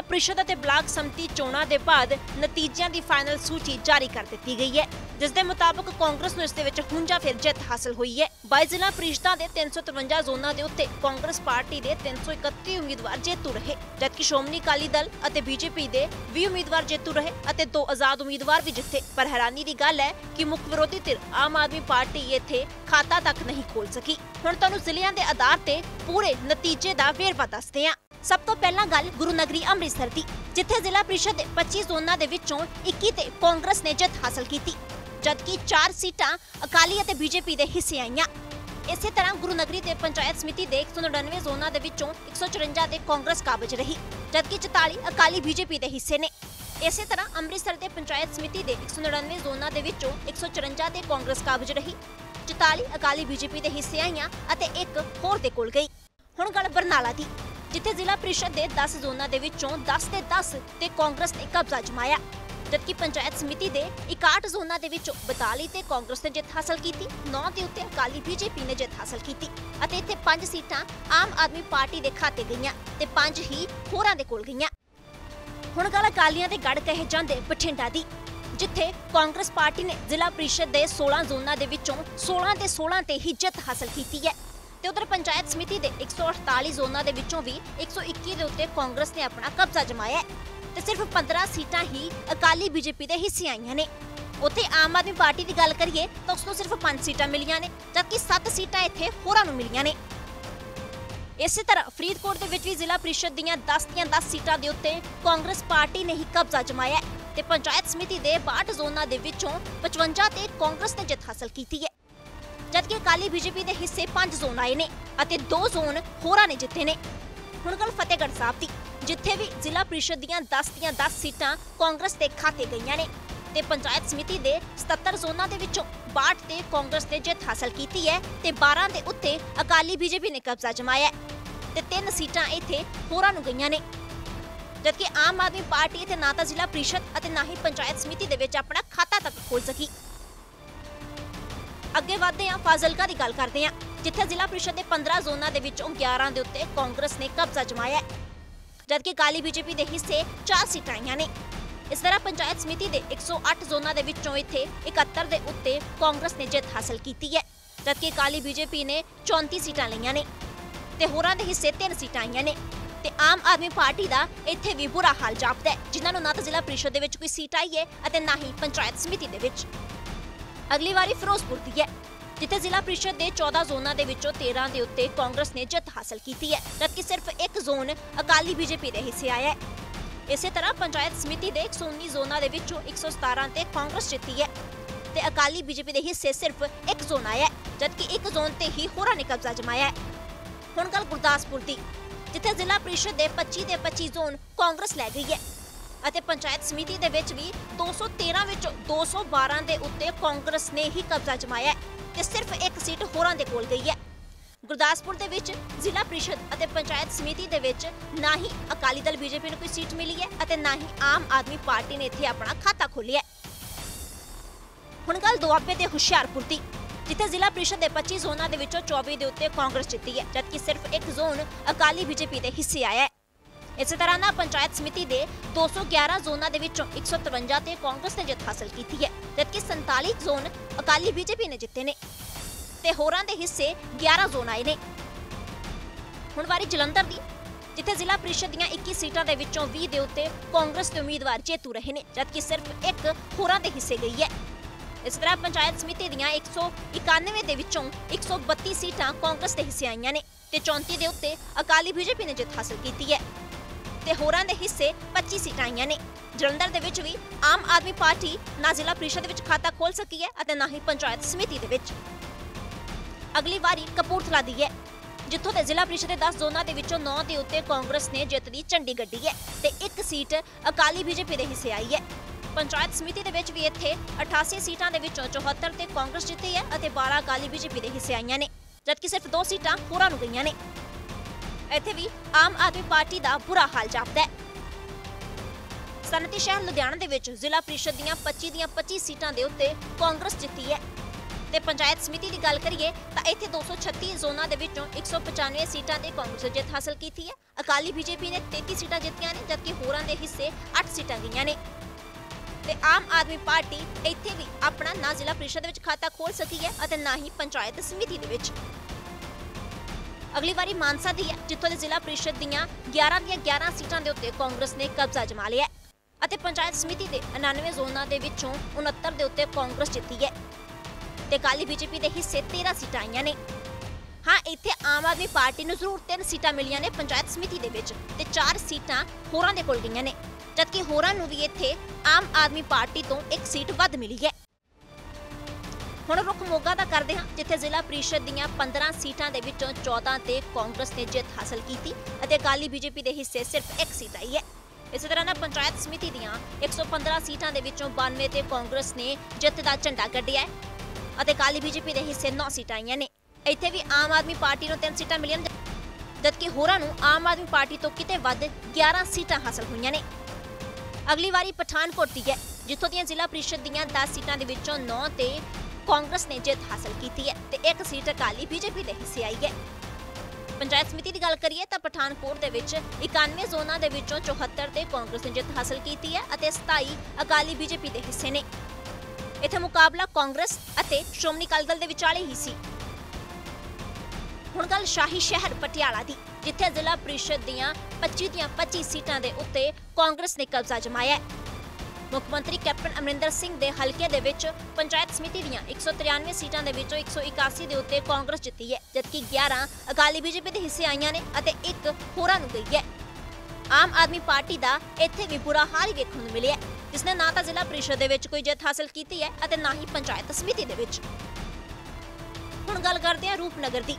ਜ਼ਿਲ੍ਹਾ परिषद ਅਤੇ ਬਲਾਕ ਸਮਿਤੀ ਚੋਣਾਂ ਦੇ ਬਾਅਦ ਨਤੀਜਿਆਂ ਦੀ ਫਾਈਨਲ ਸੂਚੀ ਜਾਰੀ ਕਰ ਦਿੱਤੀ ਗਈ ਹੈ ਜਿਸ ਦੇ ਮੁਤਾਬਕ ਕਾਂਗਰਸ ਨੂੰ ਇਸ ਦੇ ਵਿੱਚ ਹੁੰਜਾ ਫਿਰ ਜਿੱਤ ਹਾਸਲ ਹੋਈ ਹੈ। 22 ਜ਼ਿਲ੍ਹਾ ਪ੍ਰੀਸ਼ਦਾਂ ਦੇ 353 ਜ਼ੋਨਾਂ ਦੇ ਉੱਤੇ ਕਾਂਗਰਸ ਪਾਰਟੀ ਦੇ 331 ਉਮੀਦਵਾਰ ਜੇਤੂ ਰਹੇ ਜਦਕਿ ਸ਼੍ਰੋਮਣੀ ਅਕਾਲੀ ਦਲ ਅਤੇ ਬੀਜੇਪੀ ਦੇ 20 ਉਮੀਦਵਾਰ ਜੇਤੂ ਰਹੇ ਅਤੇ 2 ਆਜ਼ਾਦ ਉਮੀਦਵਾਰ ਵੀ ਜਿੱਤੇ। ਪਰ ਹੈਰਾਨੀ ਦੀ ਗੱਲ ਹੈ ਕਿ ਮੁੱਖ ਵਿਰੋਧੀ ਧਿਰ ਆਮ ਆਦਮੀ ਪਾਰਟੀ ਇੱਥੇ खाता तक नहीं खोल सकी। हुण तुहानू जिलियां दे आधार ते पूरे नतीजे दा वेरवा दसदे आं। सब तो पहला गल गुरु नगरी अमृतसर दी जिथे जिला परिषद दे 25 जोनां दे विचों 21 ते कांग्रेस ने जित हासिल कीती जबकि 4 सीटां अकाली अते बीजेपी दे हिस्से आईआं। इसे तरह गुरु नगरी ते पंचायत समिति दे 199 जोनां दे विचों 154 दे कांग्रेस काबज रही जबकि 44 अकाली बीजेपी दे हिस्से ने। इसे तरह अमृतसर दे पंचायत समिति दे 199 जोनां दे विचों 154 दे कांग्रेस काबज रही 44 अकाली बीजेपी दे हिस्से आईआं अते एक होर दे कोल गई। हुण गल बरनाला दी जिथे जिला परिषद दे 10 जोनां दे विचों 10 ते 10 ते कांग्रेस ने कब्जा जमाया जबकि पंचायत समिति दे 61 जोनां दे विचों 42 ते कांग्रेस ने जित हासिल कीती 9 दे उत्ते अकाली बीजेपी ने जित हासिल कीती अते इत्थे 5 सीटां आम आदमी पार्टी दे खाते गईआं ते 5 ही होरां दे कोल गईआं। हुण गल अकालियां दे गढ़ कहे जांदे बठिंडा दी जिथे कांग्रेस पार्टी ने जिला परिषद दे 16 जोनां दे विचों 16 ते ही जित हासिल कीती है ते उधर पंचायत समिति दे 148 जोनां दे विचों भी 121 दे उत्ते कांग्रेस ने अपना कब्जा जमाया है ते सिर्फ 15 सीटां ही अकाली बीजेपी दे हिस्से आईआं ने। उत्थे आम आदमी पार्टी दी गल करिए तां उसनूं सिर्फ 5 सीटां मिलियां ने जबकि 7 सीटां इत्थे होरां नूं मिलियां ने। इसे तरह फरीदकोट दे विच वी जिला परिषद दीआं 10 सीटां दे उत्ते कांग्रेस पार्टी ने ही कब्जा जमाया है ते पंचायत समिति दे 62 जोनां दे विचों 55 ते कांग्रेस ने जित हासिल कीती है जबकि अकाली बीजेपी दे हिस्से 5 जोन आए ने अते 2 जोन होरां ने जित्ते ने। हुण गल फतेहगढ़ साहिब दी जिथे भी जिला परिषद दीआं 10 सीटां कांग्रेस दे खाते गईआं ने ते पंचायत समिति दे 77 जोनां दे विचों 62 ते कांग्रेस ने जित हासिल कीती है ते 12 दे उत्ते अकाली बीजेपी ने कब्जा जमाया ते 3 सीटां इत्थे होरां नूं गईआं ने जबकि आम आदमी पार्टी ते ना तो जिला परिषद अते ना ही पंचायत समिति दे विच अपना खाता तक खोल सकी। अगे वधदे आं फाजिलका दी गल करदे आं जिथे जिला परिषद दे 15 जोनां दे विचों 11 दे उत्ते कांग्रेस ने कब्जा जमाया है जबकि काली बीजेपी दे हिस्से 4 सीटां आईआं ने। इस तरह पंचायत समिति दे 108 जोनां दे विचों इत्थे 71 दे उत्ते कांग्रेस ने जित हासिल कीती है जबकि काली बीजेपी ने 34 सीटां लईआं ने ते होरां दे हिस्से 3 सीटां आईआं ने ते आम आदमी पार्टी दा इत्थे भी बुरा हाल जापदा है जिन्हां नूं ना तां जिला परिषद दे विच कोई सीट आई है अते ना ही पंचायत समिति दे विच। अगली वारी फिरोजपुर दी है जिथे जिला परिषद दे 14 जोनां दे विचों 13 दे उत्ते कांग्रेस ने जित हासिल कीती है जबकि सिर्फ 1 जोन अकाली बीजेपी दे हिस्से आया है। इसे तरह पंचायत समिति दे 119 जोनां दे विचों 117 ते कांग्रेस जित्ती है ते अकाली बीजेपी दे हिस्से सिर्फ 1 जोन आया है जबकि 1 जोन ते ही होरां ने कब्जा जमाया है। हुण गल गुरदासपुर दी जिथे जिला परिषद दे 25 जोन कांग्रेस लै गई है अते पंचायत समिति दे विच भी 213 विचों 212 दे उत्ते कांग्रेस ने ही कब्जा जमाया है ते सिर्फ 1 सीट होरां दे कोल गई है। गुरदासपुर दे विच जिला परिषद अते पंचायत समिति दे विच ना ही अकाली दल बीजेपी नूं कोई सीट मिली है अते ना ही आम आदमी पार्टी ने इत्थे अपना खाता खोलिया है। हुण गल दुआबे ते हुशियारपुर दी जिथे जिला परिषद दे 25 जोनां दे विचों 24 दे उत्ते कांग्रेस जित्ती है जबकि सिर्फ 1 जोन अकाली बीजेपी दे हिस्से आया है। इस तरह ना पंचायत समिति दे 211 जोनां दे विचों 153 ते कांग्रेस ने जित हासिल कीती है जबकि 47 जोन अकाली बीजेपी ने जित्ते ने ते होरां दे हिस्से 11 जोन आए ने। हुण वारी जलंधर दी जिथे जिला परिषद दीआं 21 सीटां दे विचों 20 दे उत्ते कांग्रेस दे उम्मीदवार जेतू रहे ने जबकि सिर्फ 1 होरां दे हिस्से गई है। इस तरह पंचायत समिति दीआं 191 दे विचों 132 सीटां कांग्रेस दे हिस्से आईआं ने ते 34 दे उत्ते अकाली बीजेपी ने जित हासिल कीती है ते होरां दे हिस्से 25 सीटां आईआं ने। जलंधर दे विच भी आम आदमी पार्टी ना जिला परिषद विच खाता खोल सकी है अते ना ही पंचायत समिति दे विच। अगली वारी कपूरथला दी है जित्थों ते जिला परिषद दे 10 जोनां दे विचों 9 दे उत्ते कांग्रेस ने जित दी झंडी गड्डी है ते 1 सीट अकाली बीजेपी दे हिस्से आई है। पंचायत समिति दे विच भी इत्थे 88 सीटां दे विचों 74 ते कांग्रेस जित्ती है अते 12 अकाली बीजेपी दे हिस्से आईआं ने जबकि सिर्फ 2 सीटां होरां नूं गईआं ने। इत्थे भी आम आदमी पार्टी दा बुरा हाल जापदा है। सनती शहर लुधियाना दे विच जिला परिषद दीआं 25 सीटां दे उत्ते कांग्रेस जित्ती है ते पंचायत समिति की गल करिए तो इत्थे 236 जोनां दे विचों 195 सीटां ते कांग्रेस जित हासिल की है। अकाली बीजेपी ने 33 सीटां जीतियां ने जबकि होरां दे हिस्से 8 सीटां गईयां ने। ते आम आदमी पार्टी इत्थे भी अपना ना जिला परिषद विच खाता खोल सकी है और ना ही पंचायत समिति दे विच। अगली बारी मानसा दी है जिथों जिला परिषद दियां 11 ਦੀਆਂ 11 सीटां दे उत्ते कांग्रेस ने कब्जा जमा लिया है। पंचायत समिति दे 99 जोनां दे विचों 69 दे उत्ते कांग्रेस जीती है ते काली बीजेपी दे हिस्से 13 सीटां आईयां ने। हाँ, इत्थे आम आदमी पार्टी नूं जरूर 3 सीटां मिलियां ने पंचायत समिति दे विच ते 4 सीटां होरां दे कोल गईयां ने जबकि होरां नूं भी इत्थे आम आदमी पार्टी तो 1 सीट वध मिली है। हुण रुख मोगा दा करदे हां जिथे जिला परिषद दीयां 15 सीटां दे विचों 14 ते कांग्रेस ने जित हासिल कीती अते काली बीजेपी दे हिस्से सिर्फ 1 सीट आई है। इस तरह ना पंचायत समिति दीयां 115 सीटां दे विचों 92 ते कांग्रेस ने जित दा झंडा कड्ढिया अते काली बीजेपी दे हिस्से 9 सीटां आईयां ने। इत्थे भी आम आदमी पार्टी नूं 3 सीटां मिलियां जबकि होरां नूं आम आदमी पार्टी तो किते वध 11 सीटां हासिल होईयां ने। अगली बारी पठानकोट दी है जिथों दीयां जिला परिषद दीयां 10 सीटां दे विचों 9 ते कांग्रेस ने जित हासिल कीती है ते 1 सीट अकाली बीजेपी दे हिस्से आई है। पंचायत समिति दी गल करिए तां पठानकोट दे विच 91 जोनां दे विचों 74 ते कांग्रेस ने जित हासिल कीती है अते 27 अकाली बीजेपी दे हिस्से ने। इत्थे मुकाबला कांग्रेस अते श्रोमणी अकाली दल दे विचाले ही सी। हुण गल शाही शहर पटियाला दी जिथे जिला परिषद दीयां 25 ਦੀਆਂ 25 सीटां दे उत्ते कांग्रेस ने कब्जा जमाया है। मुख्यमंत्री कैप्टन अमरिंदर सिंह दे हलके दे विच पंचायत समिति दीयां 193 सीटां दे विचों 181 दे उत्ते कांग्रेस जीती है जबकि 11 अकाली बीजेपी दे हिस्से आईयां ने अते 1 होरां नूं गई है। आम आदमी पार्टी दा इत्थे भी बुरा हाल वेखण नूं मिलिआ जिसने ना तो जिला परिषद दे विच कोई जित हासिल कीती है अते ना ही पंचायत समिति दे विच। हुण गल करदे हां रूपनगर दी।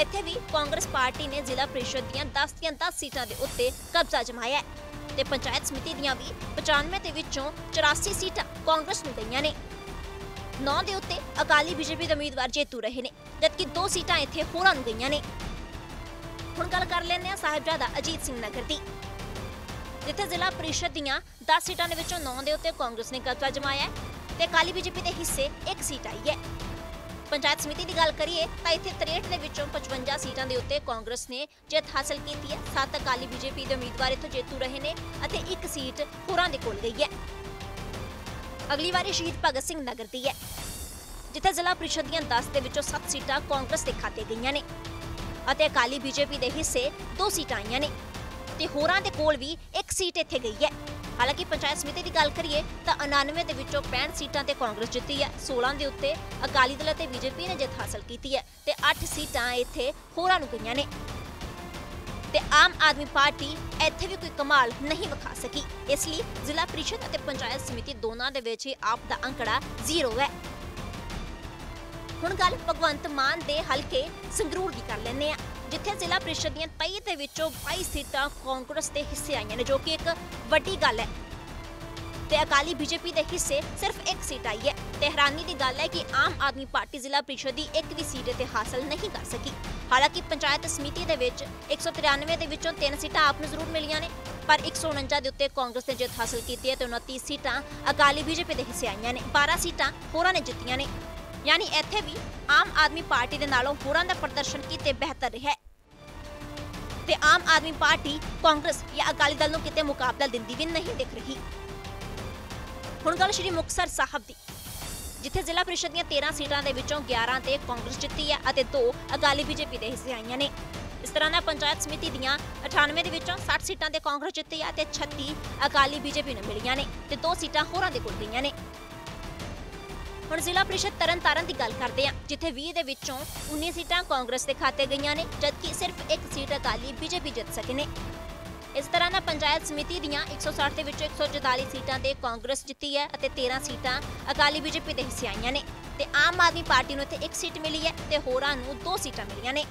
इत्थे भी कांग्रेस पार्टी ने जिला परिषद दीयां 10 ਦੀਆਂ 10 सीटां दे उत्ते कब्जा जमाया है ते पंचायत समिति दीयां भी 95 दे विचों 84 सीटां कांग्रेस नूं गईयां ने। 9 दे उत्ते अकाली बीजेपी दे उम्मीदवार जेतू रहे ने जबकि 2 सीटां इत्थे होरां नूं गईयां ने। हुण गल कर लैंदे हां साहिबजादा अजीत सिंह नगर दी जिथे जिला परिषद दीयां 10 सीटां दे विचों 9 दे उत्ते कांग्रेस ने कब्जा जमाया है ते अकाली बीजेपी दे हिस्से 1 सीट आई है। पंचायत समिति की गल करिए तां इत्थे 63 दे विचों 55 सीटां दे उत्ते कांग्रेस ने जित हासिल कीती है। 7 अकाली बीजेपी दे उम्मीदवार इत्थों जेतू रहे ने अते 1 सीट होरां दे कोल गई है। अगली बारी शहीद भगत सिंह नगर दी है जिथे जिला परिषद दीयां 10 दे विचों 7 सीटां कांग्रेस दे खाते गईयां ने अते अकाली बीजेपी दे हिस्से 2 सीटां आईयां ने ते होरां दे कोल भी 1 सीट इत्थे गई है। हालांकि पंचायत समिति की गल करिए तो 99 दे विचों 65 सीटां ते कांग्रेस जीती है। 16 दे उत्ते अकाली दल ते बीजेपी ने जित हासिल की है ते 8 सीटां इत्थे होरां नूं गईयां ने ते आम आदमी पार्टी इत्थे भी कोई कमाल नहीं विखा सकी। इसलिए जिला परिषद और पंचायत समिति दोनों दे विच आप दा अंकड़ा 0 है। हुण गल भगवंत मान दे हलके संगरूर की कर लैंदे आ जिथे जिला परिषद दीयां 23 दे विचों 22 सीटां कांग्रेस दे हिस्से आईयां ने जो कि एक वड्डी गल है ते अकाली बीजेपी दे हिस्से सिर्फ 1 सीट आई है। ते हैरानी दी गल है कि आम आदमी पार्टी जिला परिषद दी 1 भी सीट ते हासिल नहीं कर सकी। हालांकि पंचायत समिति दे विच 193 दे विचों 3 सीटां आप नूं जरूर मिलियां ने पर 149 दे उत्ते कांग्रेस ने जित हासिल कीती है ते 29 सीटां अकाली बीजेपी दे हिस्से आईयां ने। 12 सीटां होरां ने जीतियां ने यानी इत्थे भी आम आदमी पार्टी दे नालों होरां दा प्रदर्शन किते बेहतर रहा है ते आम आदमी पार्टी कांग्रेस या अकाली दल नूं किते मुकाबला दिंदी भी नहीं दिख रही। हुण गल श्री मुक्तसर साहब दी जिथे जिला परिषद दीयां 13 सीटां दे विचों 11 ते कांग्रेस जीती है अते 2 अकाली बीजेपी दे हिस्से आईयां ने। इस तरह नाल पंचायत समिति दीयां 98 दे विचों 60 सीटां ते कांग्रेस जीती है ते 36 अकाली बीजेपी नूं मिलियां ने ते 2 सीटां होरां दे कोल गईयां ने। हुण जिला परिषद तरनतारन की गल करते हैं जिथे 20 दे विचों 19 सीटां कांग्रेस के खाते गईयां ने जबकि सिर्फ 1 सीट अकाली बीजेपी जीत सके ने। इस तरह ना पंचायत समिति दीयां 160 दे विचों 144 सीटां ते कांग्रेस जीती है अते 13 सीटां अकाली बीजेपी दे हिस्से आईयां ने ते आम आदमी पार्टी नूं इत्थे 1 सीट मिली है ते होरां नूं 2 सीटां मिलियां ने।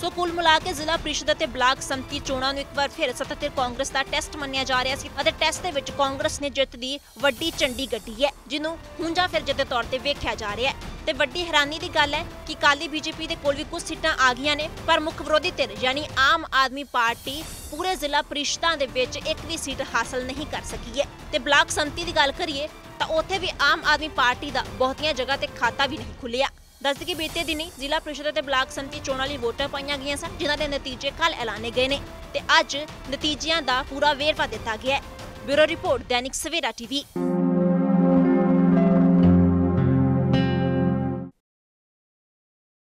सो कुल मिला के जिला परिषद ते ब्लाक समिति चोणां नूं एक बार फिर 77 कांग्रेस दा टेस्ट मन्निया जा रहा सी अते टेस्ट दे विच कांग्रेस ने जित दी वड्डी झंडी गड्डी है जिन्हों हुंजा फिर जिद तौर पर वेख्या जा रहा है। तो वड्डी हैरानी की गल है कि अकाली बीजेपी के कोल भी कुछ सीटां आ गई ने पर मुख विरोधी धिर यानी आम आदमी पार्टी पूरे जिला परिषदां दे विच 1 भी सीट हासिल नहीं कर सकी है। तो ब्लाक समिति की गल करिए तो तां उत्थे भी आम आदमी पार्टी दा बहुतियां जगह ते खाता भी नहीं खुलिया। दस कि बीते दिनी जिला परिषद ते ब्लाक समिति चोणां लई वोटां पाईयां गईयां सन, जिन्हां दे नतीजे कल ऐलाने गए ने ते अज नतीजियां दा पूरा वेरवा दित्ता गया है। Bureau report Dainik Savera TV.